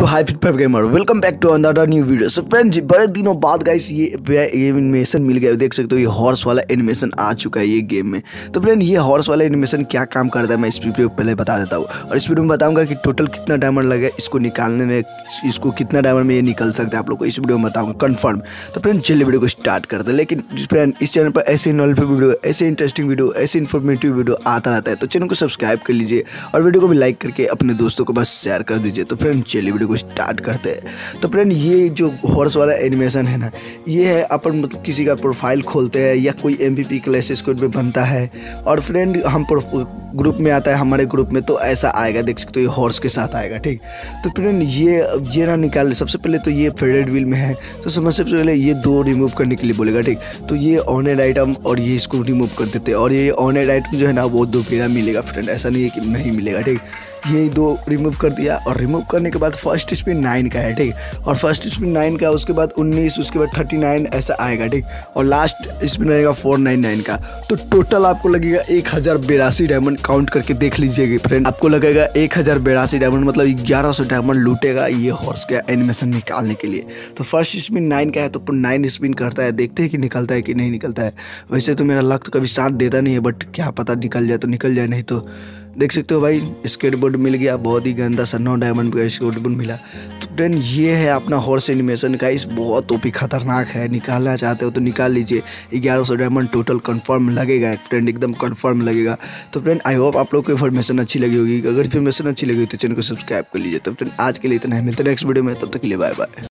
तो hi फिटप्रेप gamer, welcome back to another new video. So friends, बड़े दिनों बाद गाइस ये एनिमेशन मिल गया, देख सकते हो ये हॉर्स वाला एनिमेशन आ चुका है ये गेम में। तो फ्रेंड ये हॉर्स वाला एनिमेशन क्या काम करता है मैं इस वीडियो पहले बता देता हूँ, और इस वीडियो में बताऊँगा कि टोटल कितना डायमंड लगे इसको निकालने में, इसको कितना डायमंड में ये निकल सकता है आप लोग को इस वीडियो में बताऊँगा कन्फर्म। तो फ्रेंड चलिए वीडियो को स्टार्ट करते हैं। लेकिन फ्रेंड इस चैनल पर ऐसे नॉलेजफुल वीडियो, ऐसे इंटरेस्टिंग वीडियो, ऐसे इन्फॉर्मेटिव वीडियो आता रहता है, तो चैनल को सब्सक्राइब कर लीजिए और वीडियो को भी लाइक करके अपने दोस्तों को बस शेयर कर दीजिए। तो फ्रेंड चलिए वीडियो को स्टार्ट करते हैं। तो फ्रेंड ये जो हॉर्स वाला एनिमेशन है ना, ये है अपन मतलब किसी का प्रोफाइल खोलते हैं या कोई MVP क्लास स्क्वाड में बनता है, और फ्रेंड हम ग्रुप में आता है, हमारे ग्रुप में तो ऐसा आएगा, देख सकते हो ये हॉर्स के साथ आएगा। ठीक, तो फ्रेंड ये ना निकाल, सबसे पहले तो ये फेडेड व्हील में है, तो सबसे पहले ये दो रिमूव करने के लिए बोलेगा। ठीक, तो ये ऑनेड आइटम और ये इसको रिमूव कर देते हैं, और ये ऑनेड आइटम जो है ना वो दोबारा मिलेगा फ्रेंड, ऐसा नहीं है कि नहीं मिलेगा। ठीक, ये दो रिमूव कर दिया, और रिमूव करने के बाद फर्स्ट स्पिन 9 का है। ठीक, और फर्स्ट स्पिन 9 का, उसके बाद 19, उसके बाद 39 ऐसा आएगा। ठीक, और लास्ट स्पिन रहेगा 499 का। तो टोटल आपको लगेगा 1082 डायमंड, काउंट करके देख लीजिएगा फ्रेंड, आपको लगेगा 1082 डायमंड, मतलब 1100 डायमंड लूटेगा ये हॉर्स का एनिमेशन निकालने के लिए। तो फर्स्ट स्पिन 9 का है, तो 9 स्पिन करता है, देखते हैं कि निकलता है कि नहीं निकलता है। वैसे तो मेरा लक तो कभी साथ देता नहीं है, बट क्या पता निकल जाए तो निकल जाए, नहीं तो देख सकते हो भाई स्केटबोर्ड मिल गया, बहुत ही गंदा सा 9 डायमंड का स्केटबोर्ड मिला। तो फ्रेंड ये है अपना हॉर्स एनिमेशन का, इस बहुत ओपी खतरनाक है, निकालना चाहते हो तो निकाल लीजिए। 1100 डायमंड टोटल कंफर्म लगेगा फ्रेंड, एकदम कंफर्म लगेगा। तो फ्रेंड आई होप आप लोग को इन्फॉर्मेशन अच्छी लगी होगी, अगर इन्फॉर्मेशन अच्छी लगी तो चैनल को सब्सक्राइब कर लीजिए। तो फ्रेंड आज के लिए इतना है, मिलते हैं नेक्स्ट वीडियो में, तब तक के लिए बाय बाय।